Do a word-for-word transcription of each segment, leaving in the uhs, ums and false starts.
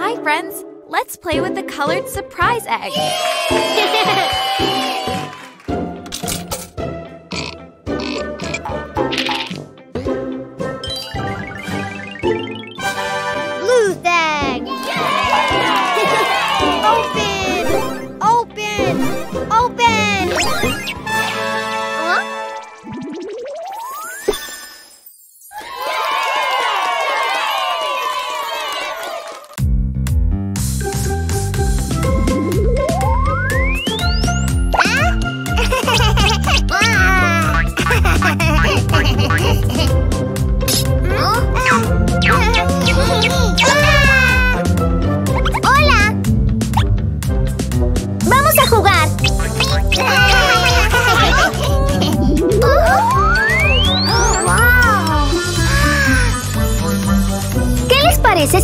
Hi, friends. Let's play with the colored surprise egg. Blue bag. Open! Open! Open! Huh?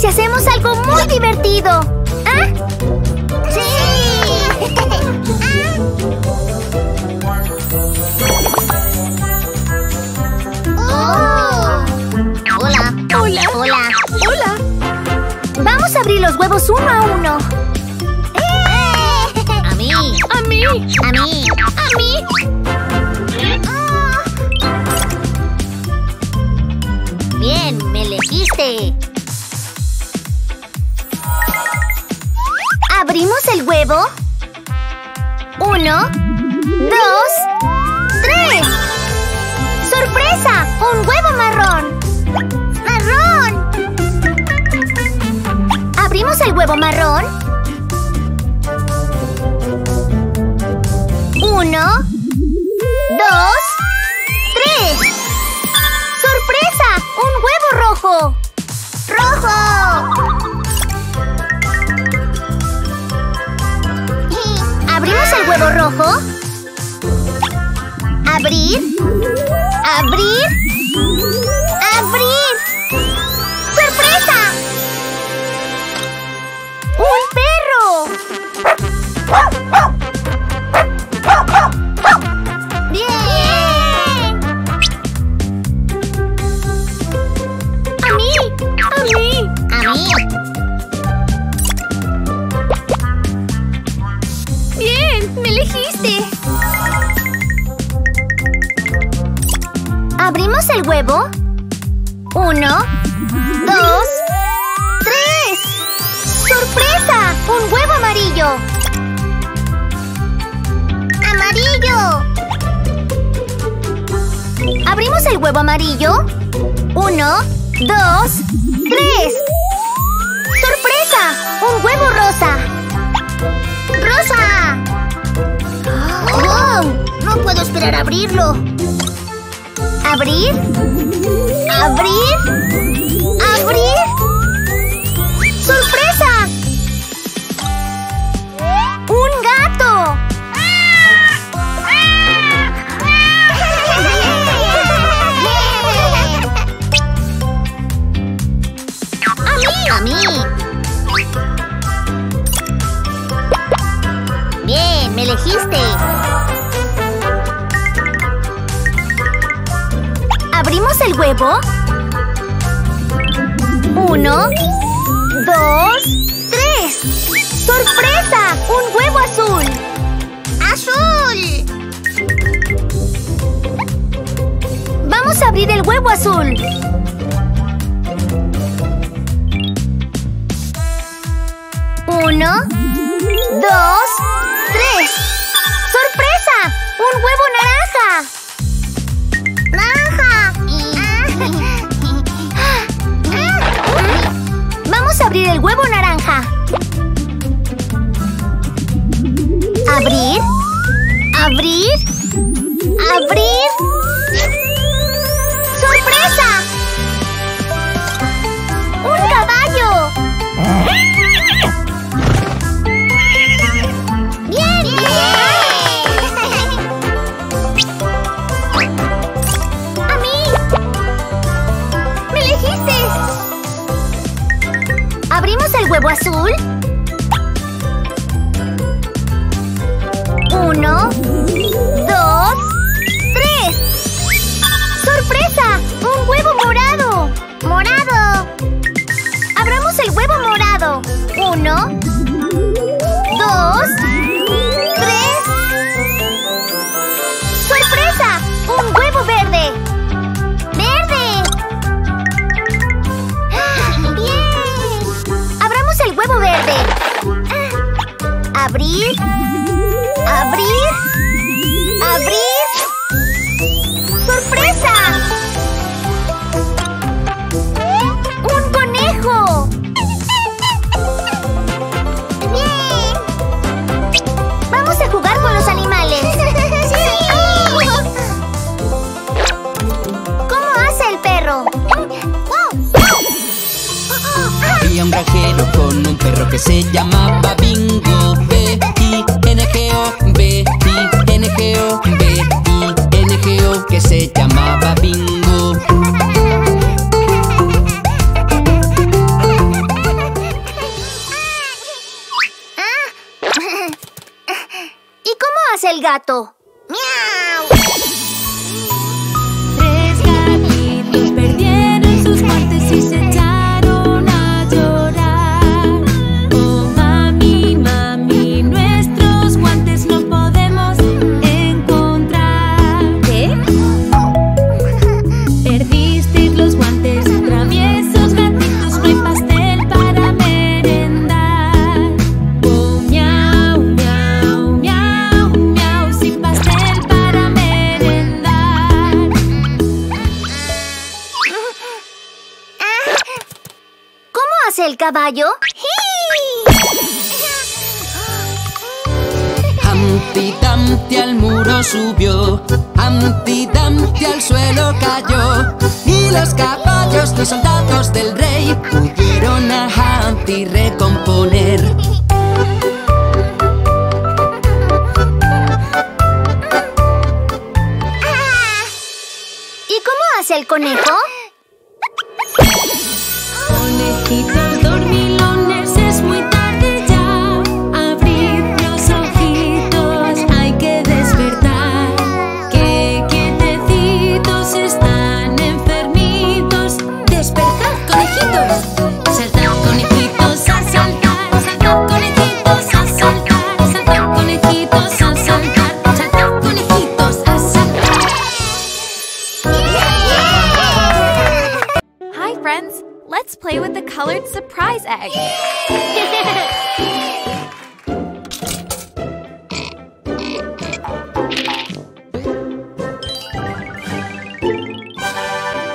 Si hacemos algo muy divertido. ¿Ah? ¡Sí! Ah. Oh. Hola. Hola. Hola. Hola. Vamos a abrir los huevos uno a uno. Eh. A mí. A mí. A mí. A mí. Oh. Bien, me elegiste. ¿Abrimos el huevo? Uno, dos, tres. ¡Sorpresa! ¡Un huevo marrón! ¡Marrón! ¿Abrimos el huevo marrón? Uno, dos, tres. ¡Sorpresa! ¡Un huevo rojo! ¡Rojo! ¿Abrimos el huevo rojo? Abrir. Abrir. Abrir. ¡Sorpresa! ¡Un perro! ¡Bien! ¡A mí! ¡A mí! ¡A mí! ¡Me elegiste! ¿Abrimos el huevo? Uno, dos, tres. ¡Sorpresa! ¡Un huevo amarillo! ¡Amarillo! ¿Abrimos el huevo amarillo? Uno, dos, tres. ¡Sorpresa! ¡Un huevo rosa! ¡Rosa! ¡Oh! No puedo esperar a abrirlo. ¿Abrir? ¿Abrir? ¿Abrir? ¡Sorpresa! ¡Un gato! ¡A mí! ¡A mí! ¡Bien! ¡Me elegiste! ¿Abrimos el huevo? Uno, dos, tres. ¡Sorpresa! ¡Un huevo azul! ¡Azul! Vamos a abrir el huevo azul. Uno, dos, tres. ¡Sorpresa! ¡Un huevo naranja! Vamos a abrir el huevo naranja. Abrir. Abrir. Abrir. ¡Sorpresa! ¡Un caballo! ¡Bien! ¡Bien! ¡A mí! ¡Me elegiste! ¿Abrimos el huevo azul? Uno, dos, tres. ¡Sorpresa! ¡Un huevo morado! ¡Morado! ¡Abramos el huevo morado! Abrir. Abrir. Abrir. ¡Sorpresa! ¡Un conejo! ¡Bien! ¡Vamos a jugar con los animales! ¡Sí! ¿Cómo hace el perro? Había un granjero con un perro que se llamaba Bingo. B I N G O, B I N G O, B I N G O, que se llamaba Bingo. ¿Y cómo hace el gato? ¿El caballo? Humpty Dumpty al muro subió, Humpty Dumpty al suelo cayó, y los caballos, los soldados del rey, pudieron a Humpty recomponer. ¿Y cómo hace el conejo? Let's play with the colored surprise egg.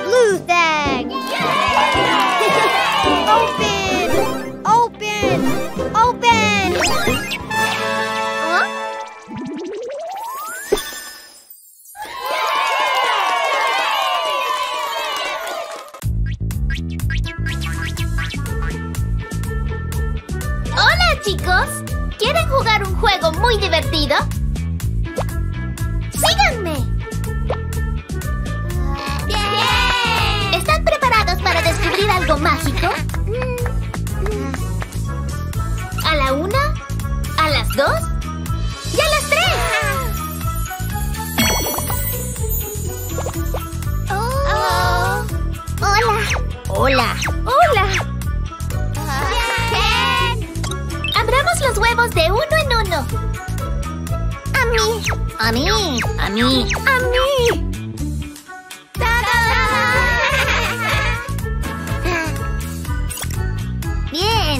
Blue egg. Open, open, open. Huh? Chicos, ¿quieren jugar un juego muy divertido? ¡Síganme! ¡Bien! ¿Están preparados para descubrir algo mágico? ¿A la una? ¿A las dos? ¡Y a las tres! Oh. ¡Hola! ¡Hola! ¡Hola! Los huevos de uno en uno. A mí. A mí. A mí. A mí. Bien.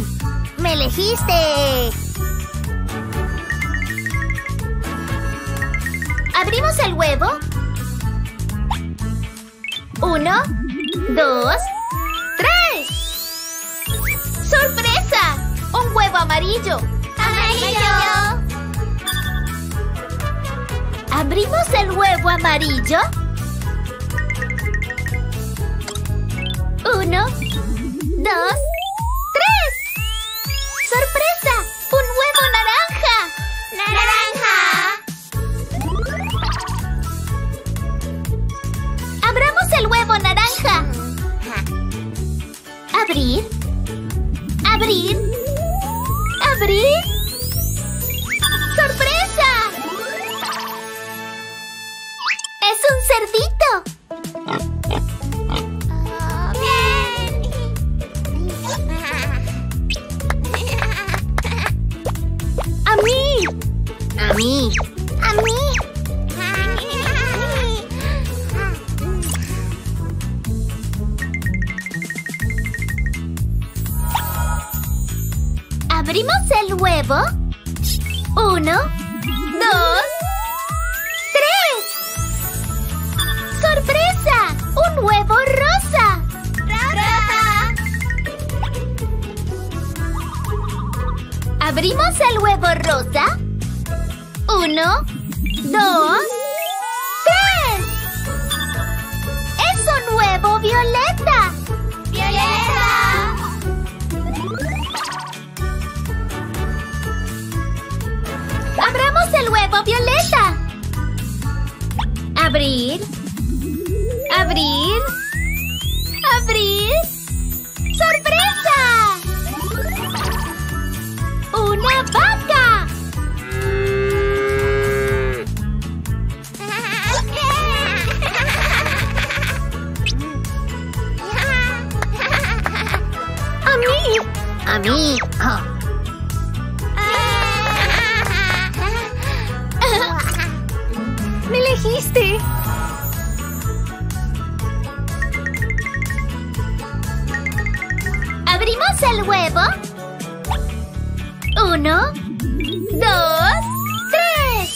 Me elegiste. Abrimos el huevo. Uno. Dos. Tres. ¡Sorpresa! ¡Un huevo amarillo! ¡Amarillo! ¿Abrimos el huevo amarillo? Uno, dos, tres. ¡Sorpresa! ¡Un huevo naranja! ¡Naranja! ¡Abramos el huevo naranja! Abrir. Abrir. ¿Abrir? ¡Sorpresa! ¡Es un cerdito! Oh, bien. ¡A mí! ¡A mí! ¡A mí! ¿Abrimos el huevo? Uno, dos, tres. ¡Sorpresa! ¡Un huevo rosa! ¡Rata! ¿Abrimos el huevo rosa? Uno, dos, tres. ¡Es un huevo violeta! ¡Abramos el huevo violeta! Abrir. Abrir. Abrir. ¡Sorpresa! ¡Una vaca! ¡A mí! ¡A mí! Oh. ¡Me elegiste! ¿Abrimos el huevo? Uno, dos, tres.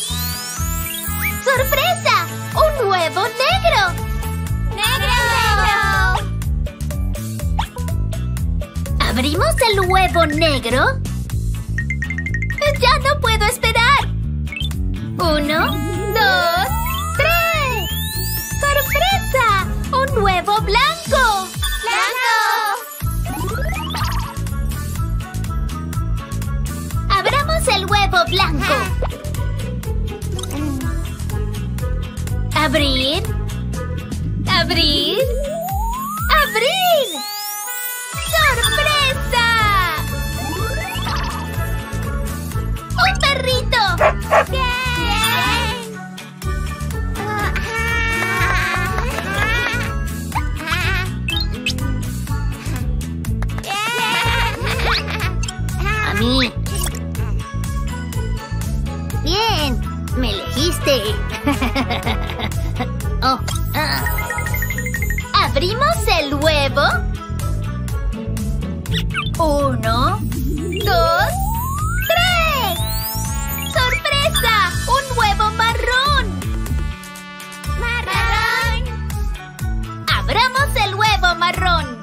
¡Sorpresa! ¡Un huevo negro! ¡Negro! ¿Abrimos el huevo negro? ¡Ya no puedo esperar! Uno, dos, ¡un huevo blanco! ¡Blanco! ¡Abramos el huevo blanco! ¡Abrir! ¡Abrir! ¡Abrir! ¡Sorpresa! ¡Un perrito! ¡Bien! Bien, me elegiste. oh, ah. ¿Abrimos el huevo? Uno, dos, tres. ¡Sorpresa! ¡Un huevo marrón! ¡Marrón! ¡Abramos el huevo marrón!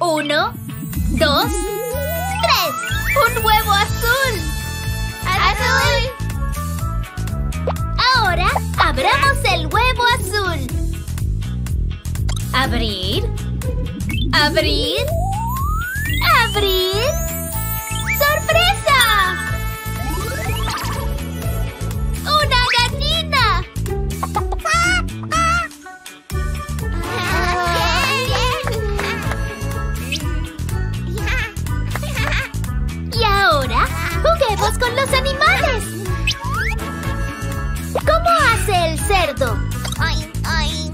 Uno, dos, tres. ¡Un huevo azul! ¡Azul! Ahora, abramos el huevo azul. Abrir. Abrir. Abrir. ¡Sorpresa! ¡Una gallina! ¡Juguemos con los animales! ¿Cómo hace el cerdo? Ay, ay.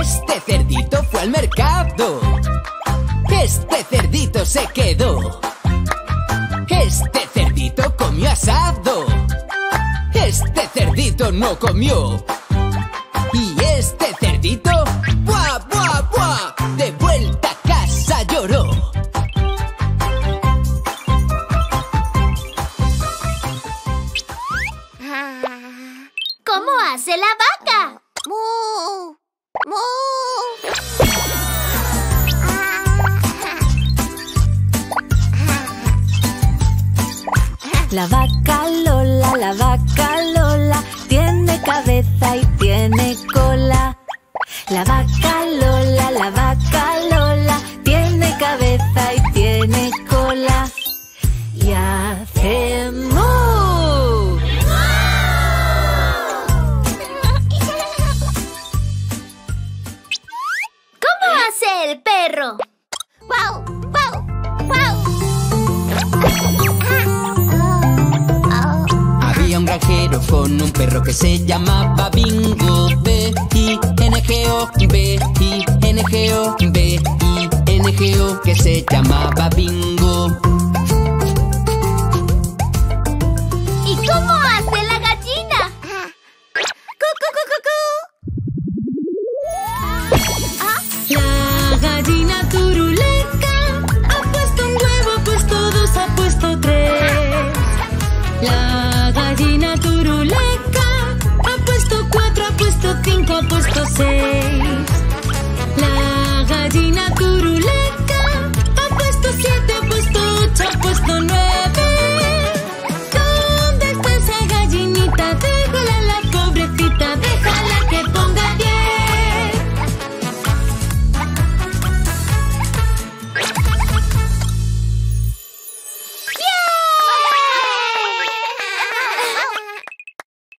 Este cerdito fue al mercado. Este cerdito se quedó. Este cerdito comió asado. Este cerdito no comió. Y este cerdito, ¡buah, buah, buah! De vuelta a casa lloró. ¿Cómo hace la vaca? ¡Mu! ¡Mu! La vaca Lola, la vaca Lola, tiene cabeza y tiene cola. La vaca Lola, la vaca Lola, tiene cabeza y tiene cola. Y hace mu. ¿Cómo hace el perro? ¡Guau, guau, guau! Había un granjero con un perro que se llamaba Bingo. B I N G O, B I N G O, B I N G O, que se llamaba Bingo. ¿Y cómo hace la gallina? ¡Cucu, cucu, cucu! La gallina turulá. gusto ser.